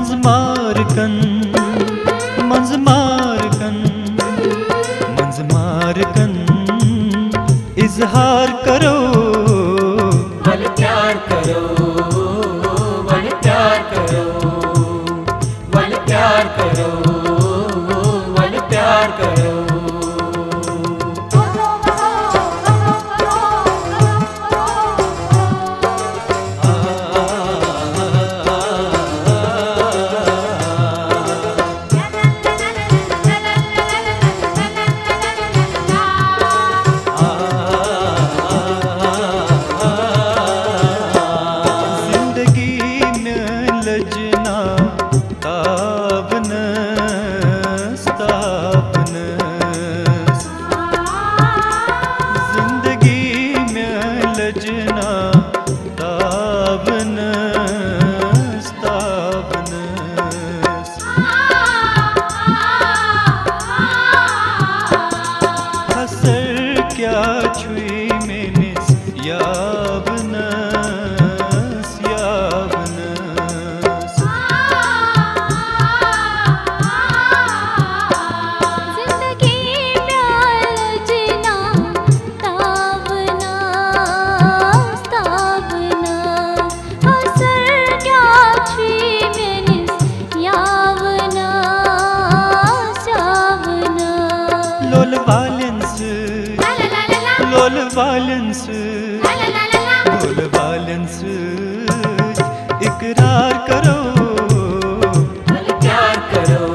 मंज मार कन इजहार करो वली प्यार करो वली प्यार करो वली प्यार करो वली प्यार करो। लोल वालेंस इकरार करो वली प्यार करो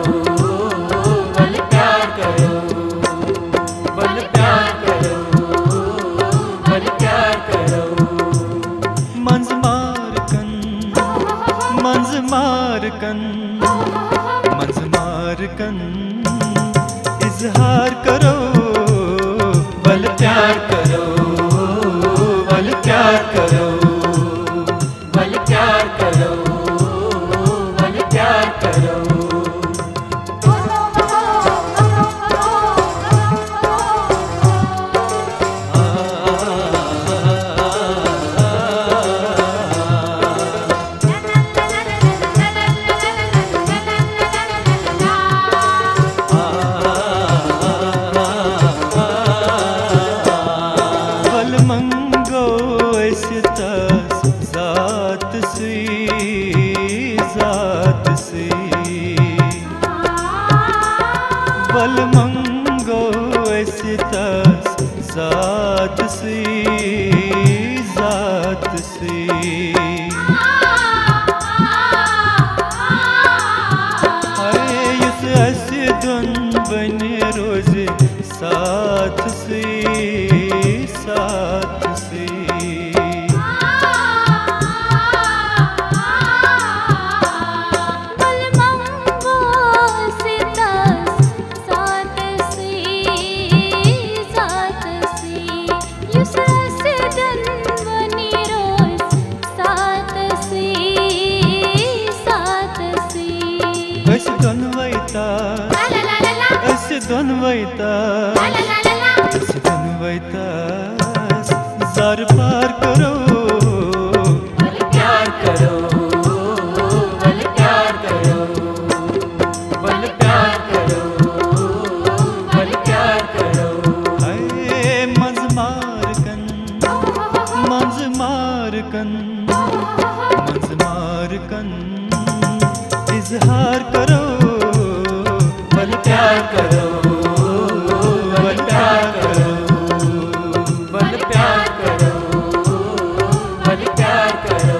वली प्यार करो वली प्यार करो वली प्यार करो। मंज मार कन इजहार करो वली प्यार करो वली प्यार करो वली प्यार करो वली प्यार करो। फल मंगो ऐसी जात सी अरे इस ऐसी दुन बन रोज साथ सी ऐसे दोन वैता जार पार करो वली प्यार करो वली प्यार करो वली प्यार करो वली प्यार करो। अरे मंज मार कन इजहार करो वली प्यार करो वली प्यार करो वली प्यार करो वली प्यार करो।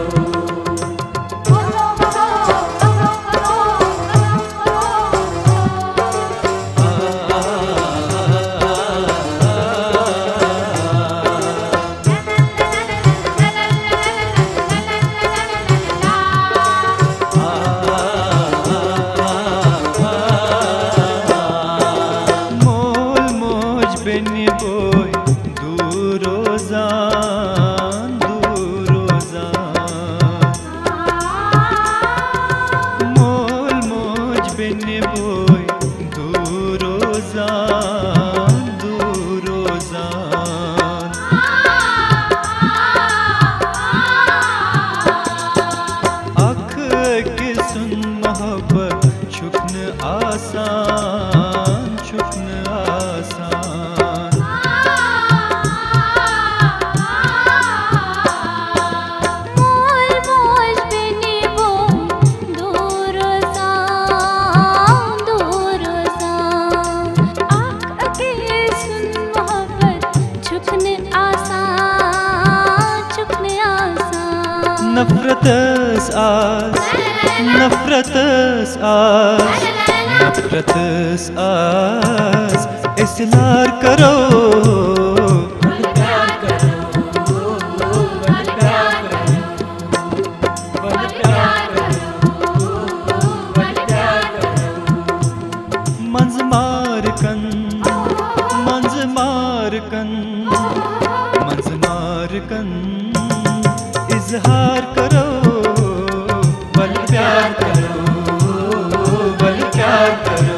नफरत साज इसलार करो मंज़मारकन इजहार करो वली प्यार करो वली प्यार करो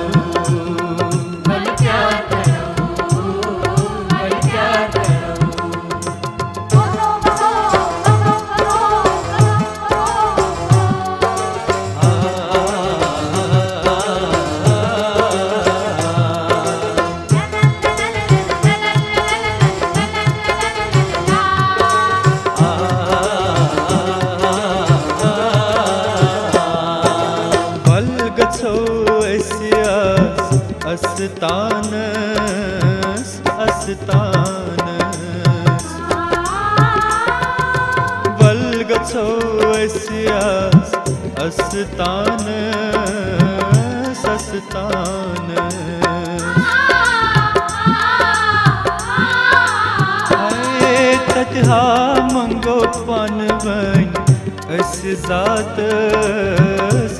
वली प्यार करो वली प्यार अस्तानस अस्तानस बलगछो ऐसियास अस्तानस अस्तानस हाय तटहा मंगो पान बन अस जातस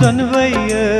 धनवैया